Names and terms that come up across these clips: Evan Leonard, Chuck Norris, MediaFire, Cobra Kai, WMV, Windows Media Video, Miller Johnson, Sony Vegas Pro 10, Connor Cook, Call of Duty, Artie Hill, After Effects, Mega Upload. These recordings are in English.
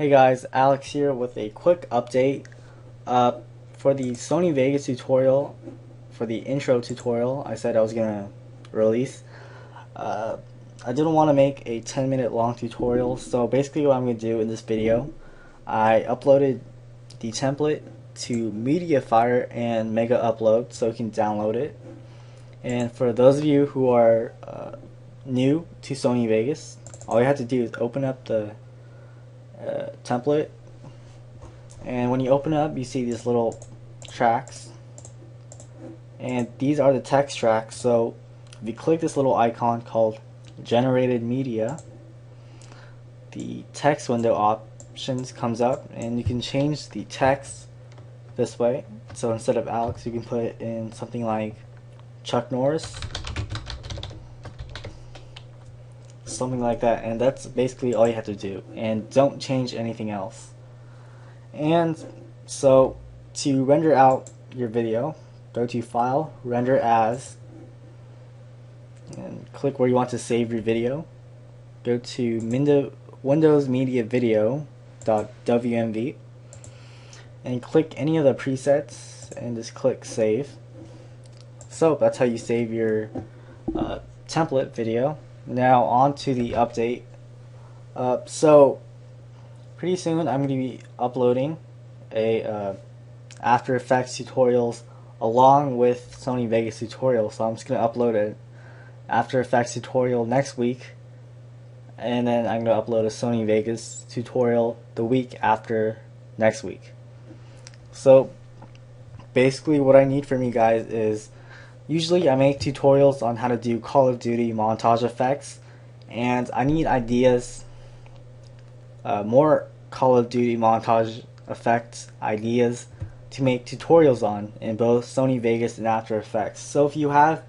Hey guys, Alex here with a quick update for the Sony Vegas tutorial. For the intro tutorial I said I was gonna release, I didn't want to make a 10-minute long tutorial, so basically what I'm gonna do in this video, I uploaded the template to MediaFire and Mega Upload so you can download it. And for those of you who are new to Sony Vegas, all you have to do is open up the template, and when you open it up you see these little tracks, and these are the text tracks. So if you click this little icon called generated media, the text window options comes up and you can change the text this way. So instead of Alex you can put it in something like Chuck Norris, something like that, and that's basically all you have to do, and don't change anything else. And so to render out your video, go to File, Render As, and click where you want to save your video. Go to Windows Media Video .wmv and click any of the presets and just click Save. So that's how you save your template video. Now on to the update. So pretty soon I'm going to be uploading a After Effects tutorials along with Sony Vegas tutorial. So I'm just going to upload an After Effects tutorial next week, and then I'm going to upload a Sony Vegas tutorial the week after next week. So basically what I need from you guys is, usually I make tutorials on how to do Call of Duty montage effects, and I need ideas, more Call of Duty montage effects ideas to make tutorials on in both Sony Vegas and After Effects. So if you have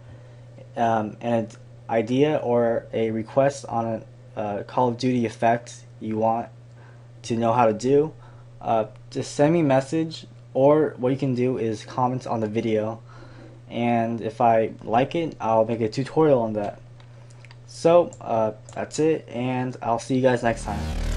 an idea or a request on a Call of Duty effect you want to know how to do, just send me a message, or what you can do is comment on the video. And if I like it, I'll make a tutorial on that. So that's it, and I'll see you guys next time.